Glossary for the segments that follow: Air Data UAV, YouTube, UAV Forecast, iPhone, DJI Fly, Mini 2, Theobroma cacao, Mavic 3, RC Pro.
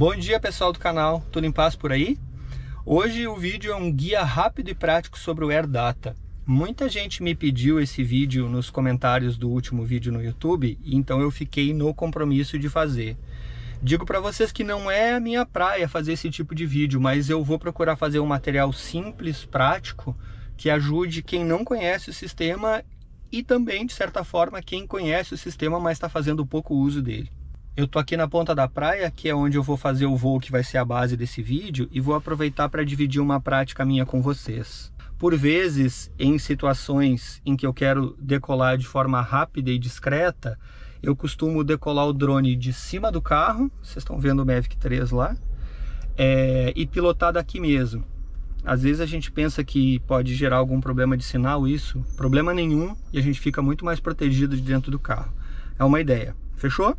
Bom dia, pessoal do canal, tudo em paz por aí? Hoje o vídeo é um guia rápido e prático sobre o Air Data. Muita gente me pediu esse vídeo nos comentários do último vídeo no YouTube, então eu fiquei no compromisso de fazer. Digo para vocês que não é a minha praia fazer esse tipo de vídeo, mas eu vou procurar fazer um material simples, prático, que ajude quem não conhece o sistema e também, de certa forma, quem conhece o sistema, mas está fazendo pouco uso dele. Eu tô aqui na ponta da praia, que é onde eu vou fazer o voo que vai ser a base desse vídeo, e vou aproveitar para dividir uma prática minha com vocês. Por vezes, em situações em que eu quero decolar de forma rápida e discreta, eu costumo decolar o drone de cima do carro, vocês estão vendo o Mavic 3 lá, e pilotar daqui mesmo. Às vezes a gente pensa que pode gerar algum problema de sinal isso, problema nenhum, e a gente fica muito mais protegido de dentro do carro. É uma ideia, fechou?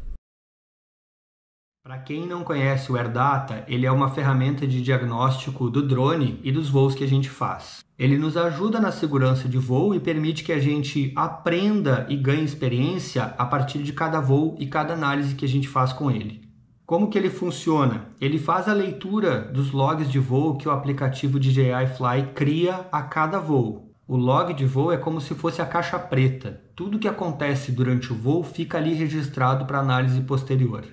Para quem não conhece o Air Data, ele é uma ferramenta de diagnóstico do drone e dos voos que a gente faz. Ele nos ajuda na segurança de voo e permite que a gente aprenda e ganhe experiência a partir de cada voo e cada análise que a gente faz com ele. Como que ele funciona? Ele faz a leitura dos logs de voo que o aplicativo DJI Fly cria a cada voo. O log de voo é como se fosse a caixa preta. Tudo que acontece durante o voo fica ali registrado para análise posterior.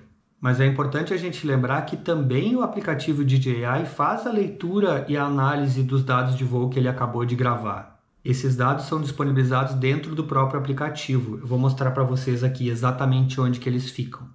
Mas é importante a gente lembrar que também o aplicativo DJI faz a leitura e a análise dos dados de voo que ele acabou de gravar. Esses dados são disponibilizados dentro do próprio aplicativo. Eu vou mostrar para vocês aqui exatamente onde que eles ficam.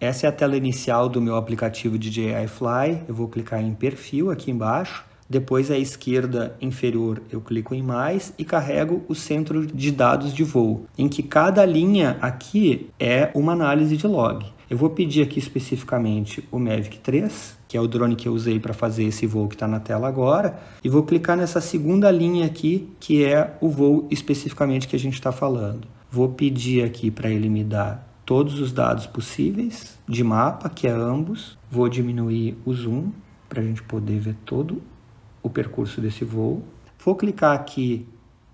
Essa é a tela inicial do meu aplicativo DJI Fly. Eu vou clicar em perfil aqui embaixo. Depois, à esquerda inferior, eu clico em mais e carrego o centro de dados de voo, em que cada linha aqui é uma análise de log. Eu vou pedir aqui especificamente o Mavic 3, que é o drone que eu usei para fazer esse voo que está na tela agora, e vou clicar nessa segunda linha aqui, que é o voo especificamente que a gente está falando. Vou pedir aqui para ele me dar todos os dados possíveis de mapa, que é ambos. Vou diminuir o zoom para a gente poder ver todo o percurso desse voo. Vou clicar aqui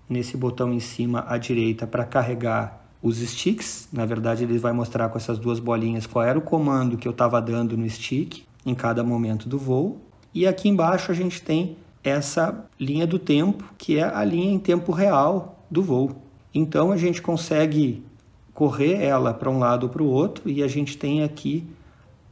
nesse botão em cima à direita para carregar os sticks. Na verdade, ele vai mostrar com essas duas bolinhas qual era o comando que eu estava dando no stick em cada momento do voo. E aqui embaixo a gente tem essa linha do tempo, que é a linha em tempo real do voo. Então a gente consegue correr ela para um lado ou para o outro e a gente tem aqui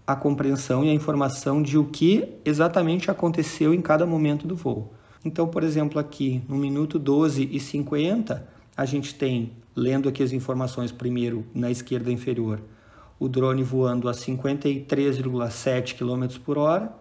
a compreensão e a informação de o que exatamente aconteceu em cada momento do voo. Então, por exemplo, aqui no minuto 12:50, a gente tem, lendo aqui as informações primeiro na esquerda inferior, o drone voando a 53,7 km por hora,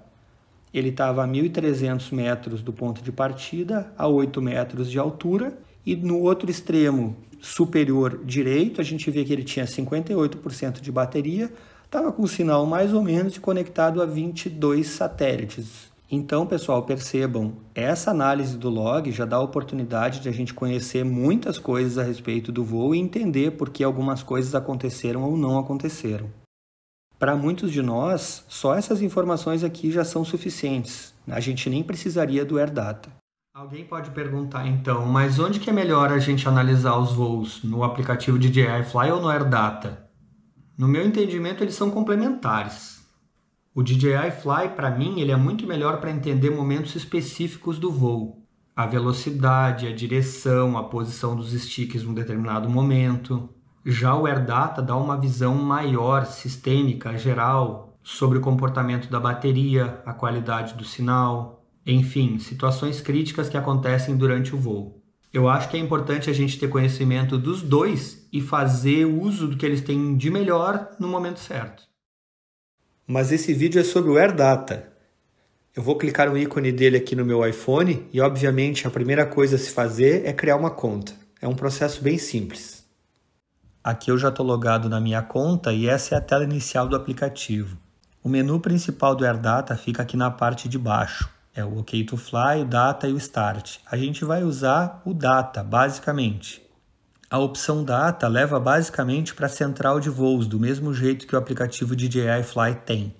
ele estava a 1.300 metros do ponto de partida, a 8 metros de altura, e no outro extremo superior direito, a gente vê que ele tinha 58% de bateria, estava com o sinal mais ou menos conectado a 22 satélites. Então, pessoal, percebam, essa análise do log já dá a oportunidade de a gente conhecer muitas coisas a respeito do voo e entender por que algumas coisas aconteceram ou não aconteceram. Para muitos de nós, só essas informações aqui já são suficientes. A gente nem precisaria do Air Data. Alguém pode perguntar, então, mas onde que é melhor a gente analisar os voos? No aplicativo DJI Fly ou no Air Data? No meu entendimento, eles são complementares. O DJI Fly, para mim, ele é muito melhor para entender momentos específicos do voo. A velocidade, a direção, a posição dos sticks num determinado momento. Já o Air Data dá uma visão maior, sistêmica, geral, sobre o comportamento da bateria, a qualidade do sinal, enfim, situações críticas que acontecem durante o voo. Eu acho que é importante a gente ter conhecimento dos dois e fazer uso do que eles têm de melhor no momento certo. Mas esse vídeo é sobre o Air Data. Eu vou clicar no ícone dele aqui no meu iPhone e, obviamente, a primeira coisa a se fazer é criar uma conta. É um processo bem simples. Aqui eu já estou logado na minha conta e essa é a tela inicial do aplicativo. O menu principal do Air Data fica aqui na parte de baixo. É o OK to Fly, o Data e o Start. A gente vai usar o Data, basicamente. A opção Data leva basicamente para a central de voos, do mesmo jeito que o aplicativo DJI Fly tem.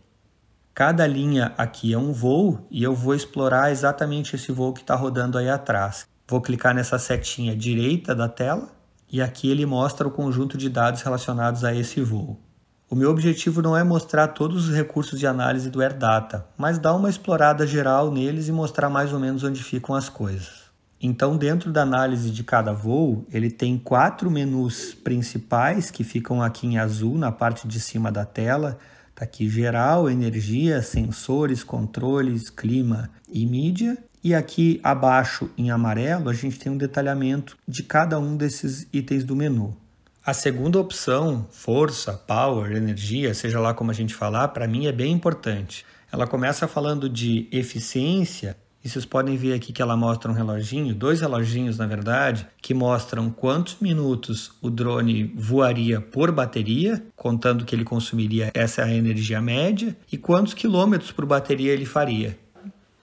Cada linha aqui é um voo e eu vou explorar exatamente esse voo que está rodando aí atrás. Vou clicar nessa setinha direita da tela e aqui ele mostra o conjunto de dados relacionados a esse voo. O meu objetivo não é mostrar todos os recursos de análise do Air Data, mas dar uma explorada geral neles e mostrar mais ou menos onde ficam as coisas. Então, dentro da análise de cada voo, ele tem 4 menus principais que ficam aqui em azul na parte de cima da tela. Está aqui geral, energia, sensores, controles, clima e mídia. E aqui abaixo em amarelo a gente tem um detalhamento de cada um desses itens do menu. A segunda opção, força, power, energia, seja lá como a gente falar, para mim é bem importante. Ela começa falando de eficiência. E vocês podem ver aqui que ela mostra um reloginho, 2 reloginhos na verdade, que mostram quantos minutos o drone voaria por bateria, contando que ele consumiria essa energia média, e quantos quilômetros por bateria ele faria.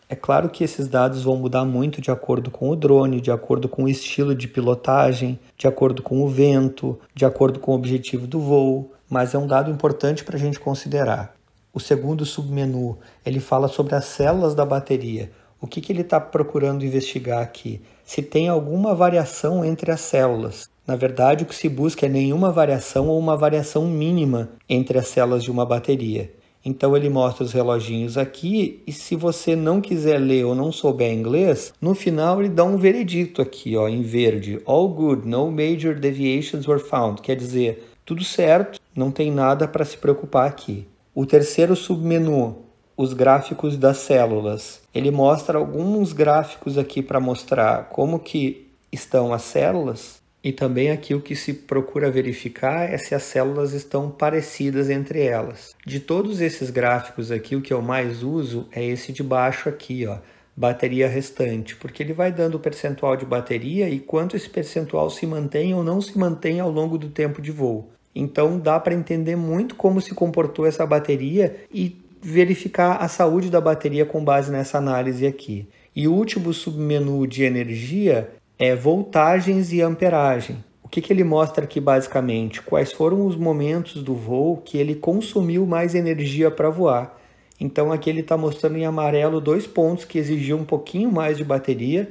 É claro que esses dados vão mudar muito de acordo com o drone, de acordo com o estilo de pilotagem, de acordo com o vento, de acordo com o objetivo do voo, mas é um dado importante para a gente considerar. O segundo submenu, ele fala sobre as células da bateria. O que ele está procurando investigar aqui? Se tem alguma variação entre as células. Na verdade, o que se busca é nenhuma variação ou uma variação mínima entre as células de uma bateria. Então ele mostra os reloginhos aqui e se você não quiser ler ou não souber inglês, no final ele dá um veredito aqui, ó, em verde. All good, no major deviations were found. Quer dizer, tudo certo, não tem nada para se preocupar aqui. O terceiro submenu, os gráficos das células. Ele mostra alguns gráficos aqui para mostrar como que estão as células. E também aqui o que se procura verificar é se as células estão parecidas entre elas. De todos esses gráficos aqui, o que eu mais uso é esse de baixo aqui, ó, bateria restante, porque ele vai dando o percentual de bateria e quanto esse percentual se mantém ou não se mantém ao longo do tempo de voo. Então dá para entender muito como se comportou essa bateria e verificar a saúde da bateria com base nessa análise aqui. E o último submenu de energia é voltagens e amperagem. O que ele mostra aqui basicamente? Quais foram os momentos do voo que ele consumiu mais energia para voar. Então aqui ele está mostrando em amarelo 2 pontos que exigiam um pouquinho mais de bateria.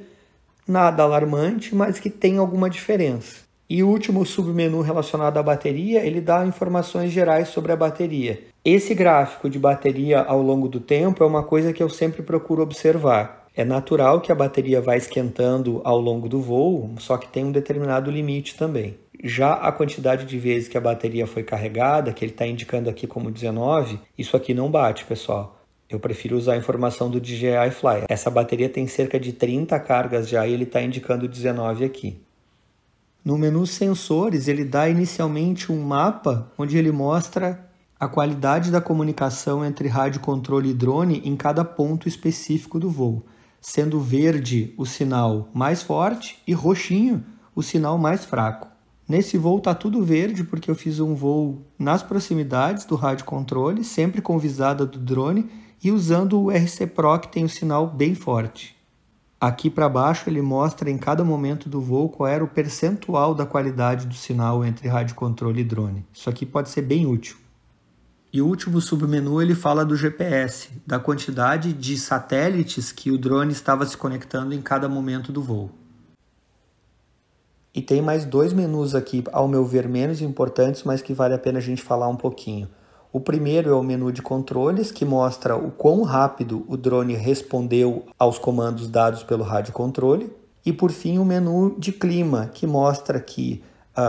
Nada alarmante, mas que tem alguma diferença. E o último submenu relacionado à bateria, ele dá informações gerais sobre a bateria. Esse gráfico de bateria ao longo do tempo é uma coisa que eu sempre procuro observar. É natural que a bateria vá esquentando ao longo do voo, só que tem um determinado limite também. Já a quantidade de vezes que a bateria foi carregada, que ele está indicando aqui como 19, isso aqui não bate, pessoal. Eu prefiro usar a informação do DJI Fly. Essa bateria tem cerca de 30 cargas já e ele está indicando 19 aqui. No menu sensores, ele dá inicialmente um mapa onde ele mostra a qualidade da comunicação entre rádio controle e drone em cada ponto específico do voo. Sendo verde o sinal mais forte e roxinho o sinal mais fraco. Nesse voo está tudo verde porque eu fiz um voo nas proximidades do rádio controle, sempre com visada do drone e usando o RC Pro que tem o sinal bem forte. Aqui para baixo ele mostra em cada momento do voo qual era o percentual da qualidade do sinal entre rádio controle e drone. Isso aqui pode ser bem útil. E o último submenu ele fala do GPS, da quantidade de satélites que o drone estava se conectando em cada momento do voo. E tem mais 2 menus aqui, ao meu ver, menos importantes, mas que vale a pena a gente falar um pouquinho. O primeiro é o menu de controles, que mostra o quão rápido o drone respondeu aos comandos dados pelo rádio controle. E por fim o menu de clima, que mostra que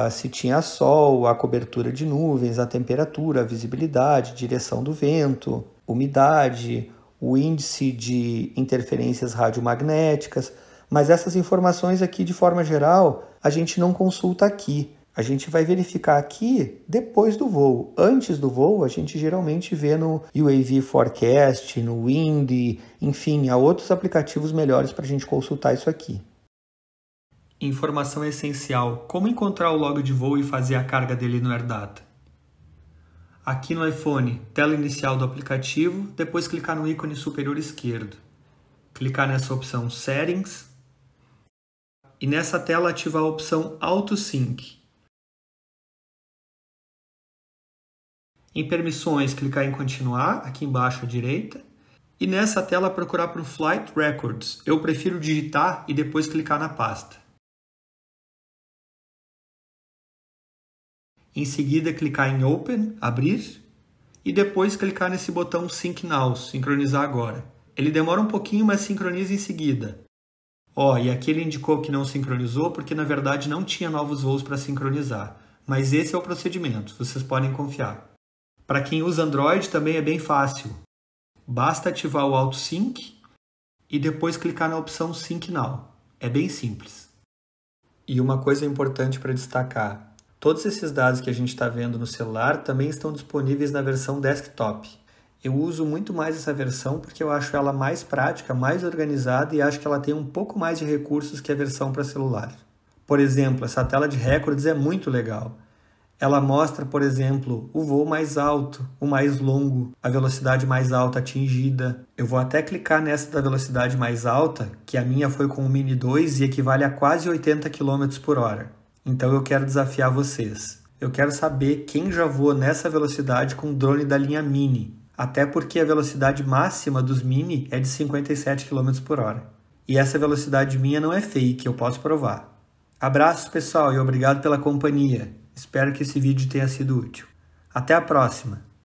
se tinha sol, a cobertura de nuvens, a temperatura, a visibilidade, direção do vento, umidade, o índice de interferências radiomagnéticas. Mas essas informações aqui, de forma geral, a gente não consulta aqui. A gente vai verificar aqui depois do voo. Antes do voo, a gente geralmente vê no UAV Forecast, no Wind, enfim, há outros aplicativos melhores para a gente consultar isso aqui. Informação essencial. Como encontrar o log de voo e fazer a carga dele no Air Data? Aqui no iPhone, tela inicial do aplicativo, depois clicar no ícone superior esquerdo. Clicar nessa opção Settings e nessa tela ativar a opção Auto Sync. Em permissões, clicar em Continuar, aqui embaixo à direita. E nessa tela procurar por Flight Records. Eu prefiro digitar e depois clicar na pasta. em seguida clicar em Open, abrir, e depois clicar nesse botão Sync Now, sincronizar agora. Ele demora um pouquinho, mas sincroniza em seguida. Ó, e aqui ele indicou que não sincronizou porque na verdade não tinha novos voos para sincronizar, mas esse é o procedimento, vocês podem confiar. Para quem usa Android também é bem fácil. Basta ativar o Auto Sync e depois clicar na opção Sync Now. É bem simples. E uma coisa importante para destacar, todos esses dados que a gente está vendo no celular também estão disponíveis na versão desktop. Eu uso muito mais essa versão porque eu acho ela mais prática, mais organizada e acho que ela tem um pouco mais de recursos que a versão para celular. Por exemplo, essa tela de recordes é muito legal. Ela mostra, por exemplo, o voo mais alto, o mais longo, a velocidade mais alta atingida. Eu vou até clicar nessa da velocidade mais alta, que a minha foi com o Mini 2 e equivale a quase 80 km por hora. Então eu quero desafiar vocês. Eu quero saber quem já voou nessa velocidade com o drone da linha Mini, até porque a velocidade máxima dos Mini é de 57 km por hora. E essa velocidade minha não é fake, eu posso provar. Abraços, pessoal, e obrigado pela companhia. Espero que esse vídeo tenha sido útil. Até a próxima!